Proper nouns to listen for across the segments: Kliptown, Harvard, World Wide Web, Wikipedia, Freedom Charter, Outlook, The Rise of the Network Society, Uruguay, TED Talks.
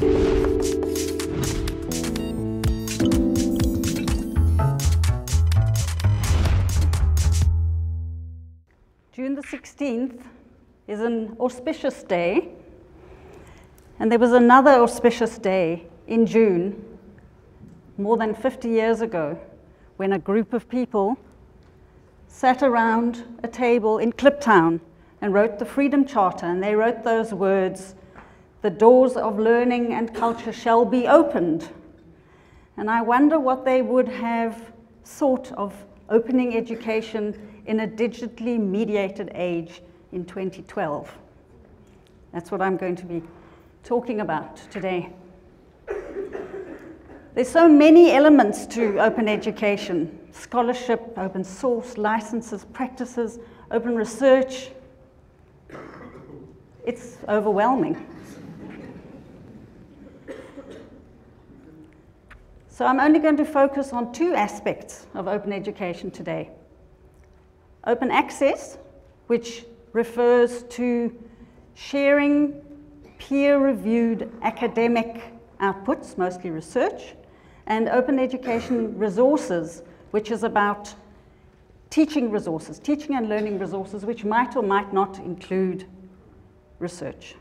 June the 16th is an auspicious day, and there was another auspicious day in June more than 50 years ago when a group of people sat around a table in Kliptown and wrote the Freedom Charter, and they wrote those words, "The doors of learning and culture shall be opened." And I wonder what they would have thought of opening education in a digitally mediated age in 2012. That's what I'm going to be talking about today. There's so many elements to open education: scholarship, open source, licenses, practices, open research. It's overwhelming. So I'm only going to focus on two aspects of open education today. Open access, which refers to sharing peer-reviewed academic outputs, mostly research, and open education resources, which is about teaching and learning resources, which might or might not include research.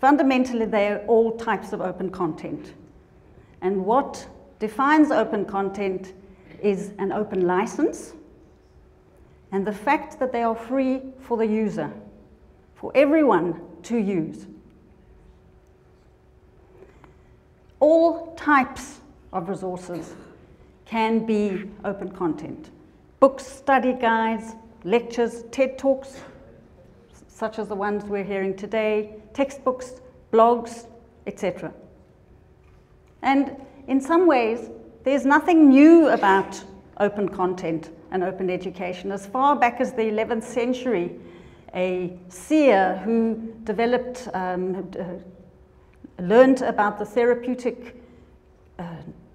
Fundamentally, they are all types of open content. And what defines open content is an open license and the fact that they are free for the user, for everyone to use. All types of resources can be open content: books, study guides, lectures, TED Talks, such as the ones we're hearing today, textbooks, blogs, etc. And in some ways, there's nothing new about open content and open education. As far back as the 11th century, a seer who developed, learned about the therapeutic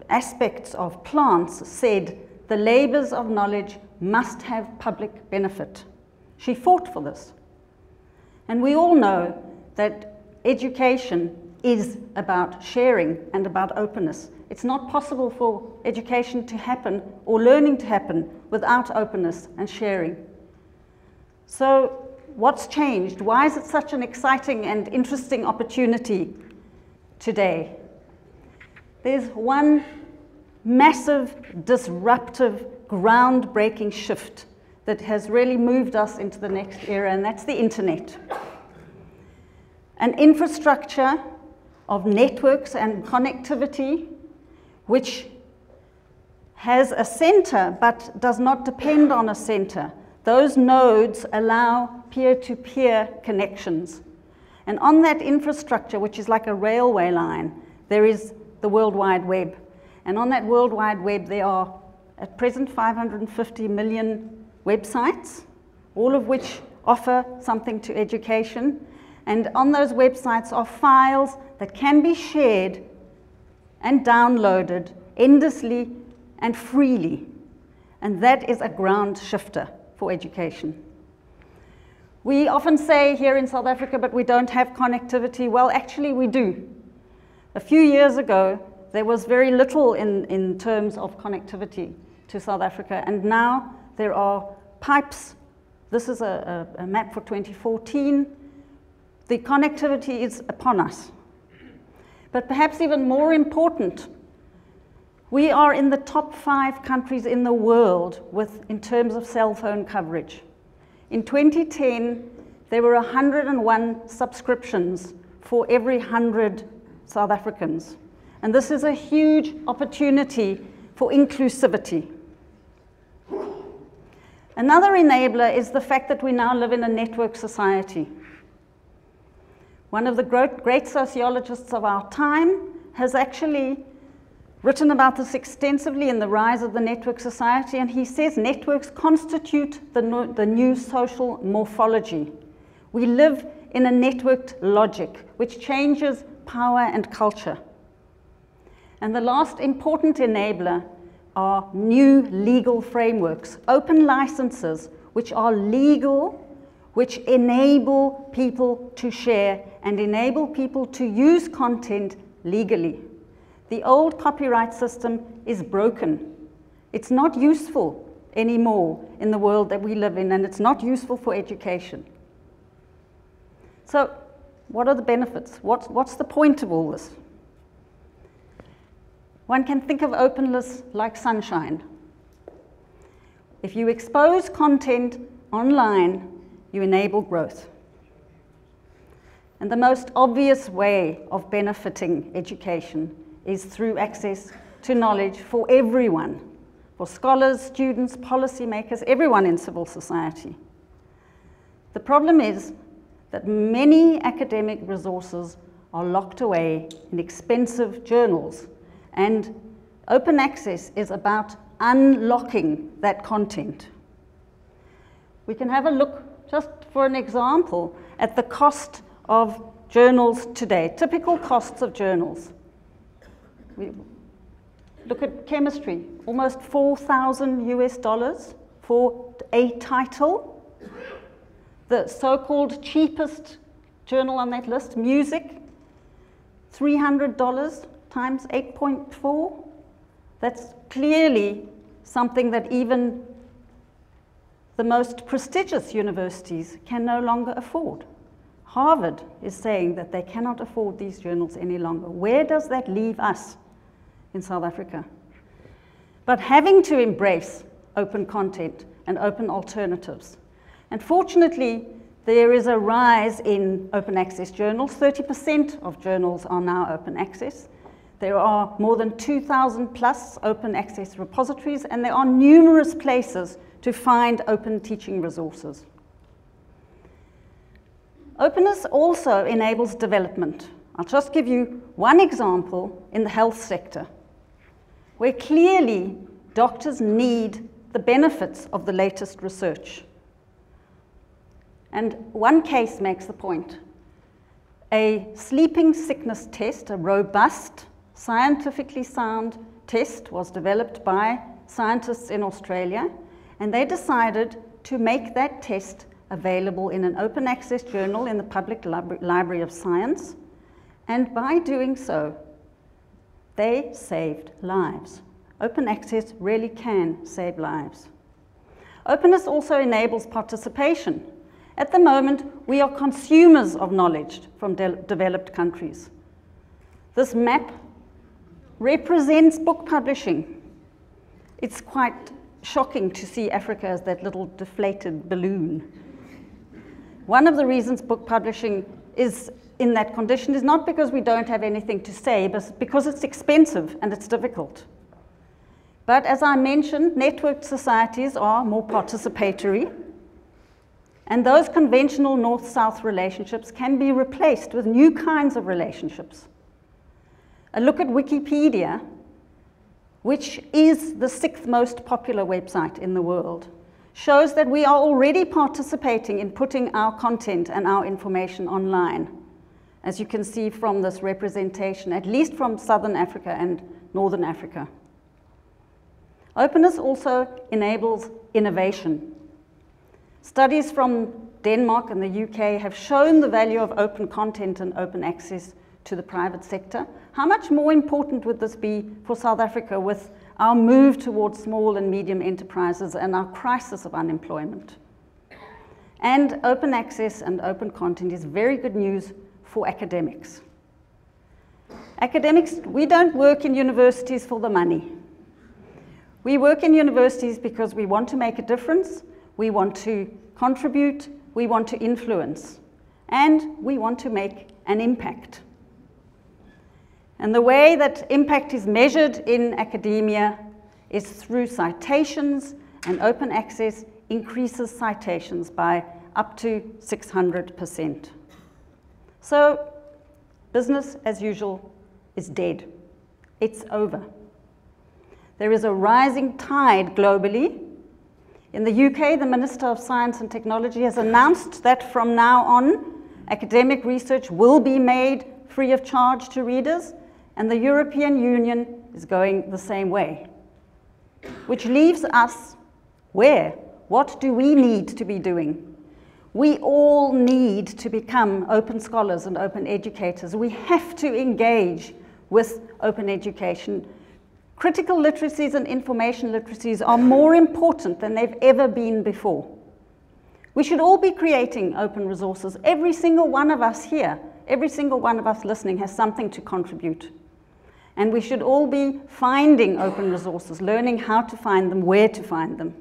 aspects of plants said, "The labors of knowledge must have public benefit." She fought for this. And we all know that education is about sharing and about openness. It's not possible for education to happen or learning to happen without openness and sharing. So what's changed? Why is it such an exciting and interesting opportunity today? There's one massive, disruptive, groundbreaking shift that has really moved us into the next era, and that's the internet. An infrastructure of networks and connectivity which has a center but does not depend on a center. Those nodes allow peer-to-peer connections. And on that infrastructure, which is like a railway line, there is the World Wide Web. And on that World Wide Web, there are at present 550 million websites, all of which offer something to education. And on those websites are files that can be shared and downloaded endlessly and freely. And that is a ground shifter for education. We often say here in South Africa, but we don't have connectivity. Well, actually we do. A few years ago, there was very little in terms of connectivity to South Africa. And now there are pipes. This is a map for 2014. The connectivity is upon us. But perhaps even more important, we are in the top 5 countries in the world in terms of cell phone coverage. In 2010, there were 101 subscriptions for every 100 South Africans. And this is a huge opportunity for inclusivity. Another enabler is the fact that we now live in a network society. One of the great sociologists of our time has actually written about this extensively in The Rise of the Network Society, and he says networks constitute the new social morphology. We live in a networked logic, which changes power and culture. And the last important enabler are new legal frameworks, open licenses, which are legal which enable people to share and enable people to use content legally. The old copyright system is broken. It's not useful anymore in the world that we live in, and it's not useful for education. So what are the benefits? What's the point of all this? One can think of openness like sunshine. If you expose content online, you enable growth. And the most obvious way of benefiting education is through access to knowledge for everyone, for scholars, students, policymakers, everyone in civil society. The problem is that many academic resources are locked away in expensive journals, and open access is about unlocking that content. We can have a look, just for an example, at the cost of journals today, typical costs of journals. We look at chemistry, almost $4,000 US for a title. The so-called cheapest journal on that list, music, $300 times 8.4. That's clearly something that even the most prestigious universities can no longer afford. Harvard is saying that they cannot afford these journals any longer. Where does that leave us in South Africa? But having to embrace open content and open alternatives. And fortunately, there is a rise in open access journals. 30% of journals are now open access. There are more than 2,000 plus open access repositories, and there are numerous places to find open teaching resources. Openness also enables development. I'll just give you one example in the health sector, where clearly doctors need the benefits of the latest research. And one case makes the point. A sleeping sickness test, a robust, scientifically sound test, was developed by scientists in Australia, and they decided to make that test available in an open access journal in the Public Library of Science, and by doing so, they saved lives. Open access really can save lives. Openness also enables participation. At the moment, we are consumers of knowledge from developed countries. This map represents book publishing. It's quite shocking to see Africa as that little deflated balloon. One of the reasons book publishing is in that condition is not because we don't have anything to say, but because it's expensive and it's difficult. But as I mentioned, networked societies are more participatory, and those conventional north-south relationships can be replaced with new kinds of relationships. A look at Wikipedia, which is the 6th most popular website in the world, shows that we are already participating in putting our content and our information online. As you can see from this representation, at least from Southern Africa and Northern Africa. Openness also enables innovation. Studies from Denmark and the UK have shown the value of open content and open access to the private sector. How much more important would this be for South Africa with our move towards small and medium enterprises and our crisis of unemployment? And open access and open content is very good news for academics. Academics, we don't work in universities for the money. We work in universities because we want to make a difference, we want to contribute, we want to influence, and we want to make an impact. And the way that impact is measured in academia is through citations, and open access increases citations by up to 600%. So business as usual is dead. It's over. There is a rising tide globally. In the UK, the Minister of Science and Technology has announced that from now on, academic research will be made free of charge to readers, and the European Union is going the same way. Which leaves us where? What do we need to be doing? We all need to become open scholars and open educators. We have to engage with open education. Critical literacies and information literacies are more important than they've ever been before. We should all be creating open resources. Every single one of us here, every single one of us listening has something to contribute. And we should all be finding open resources, learning how to find them, where to find them.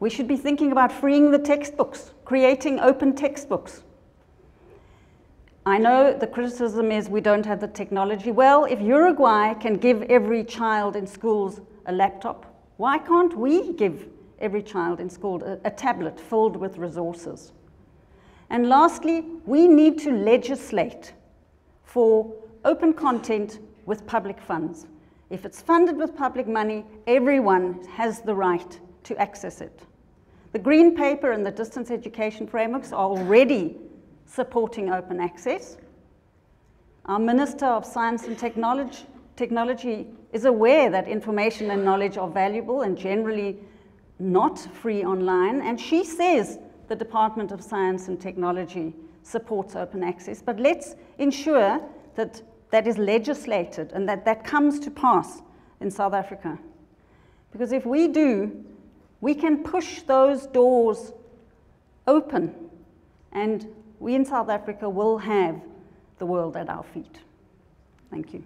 We should be thinking about freeing the textbooks, creating open textbooks. I know the criticism is we don't have the technology. Well, if Uruguay can give every child in schools a laptop, why can't we give every child in school a tablet filled with resources? And lastly, we need to legislate for open content with public funds. If it's funded with public money, everyone has the right to access it. The Green Paper and the distance education frameworks are already supporting open access. Our Minister of Science and Technology is aware that information and knowledge are valuable and generally not free online, and she says the Department of Science and Technology supports open access, but let's ensure that that is legislated and that that comes to pass in South Africa. Because if we do, we can push those doors open and we in South Africa will have the world at our feet. Thank you.